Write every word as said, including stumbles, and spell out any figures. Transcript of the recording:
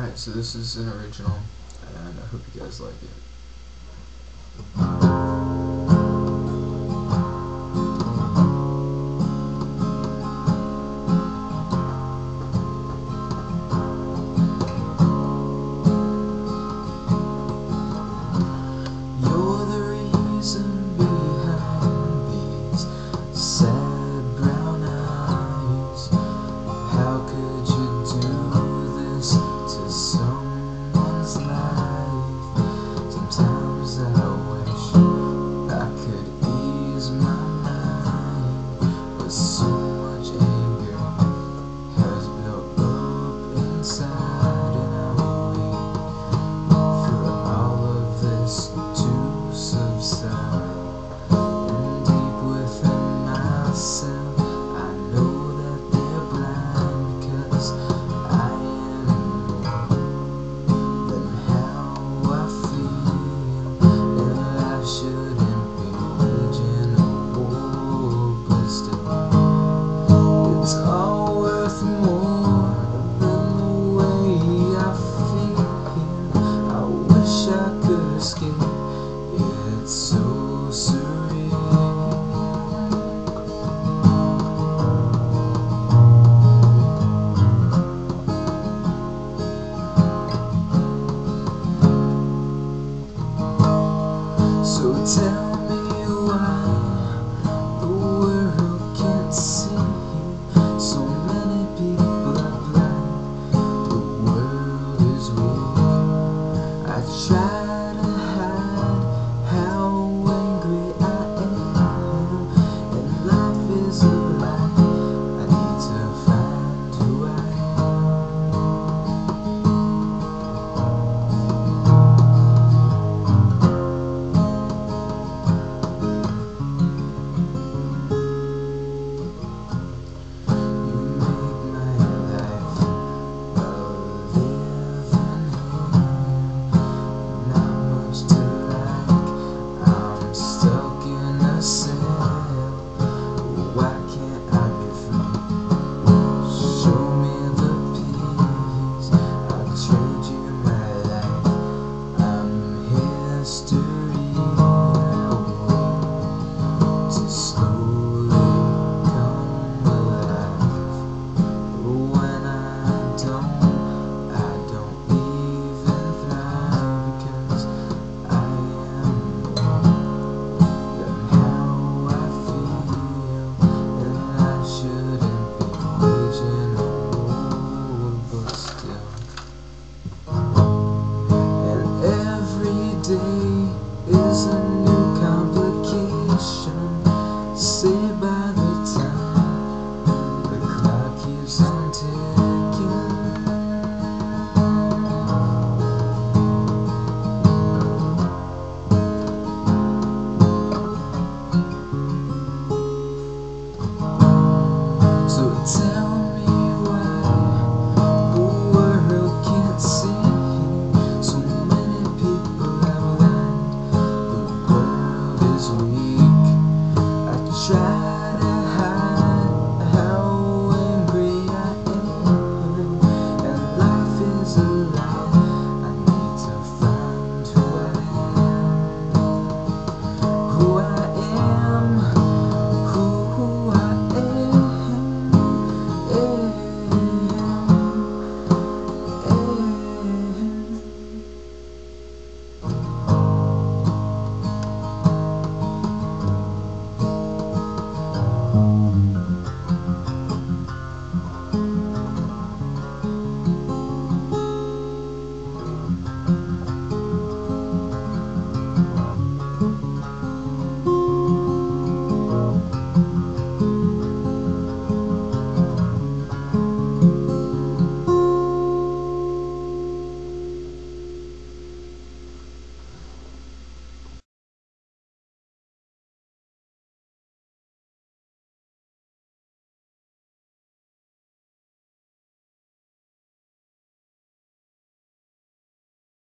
Alright, so this is an original, and I hope you guys like it. So tell me why the world can't see. So many people are blind. The world is real. I try.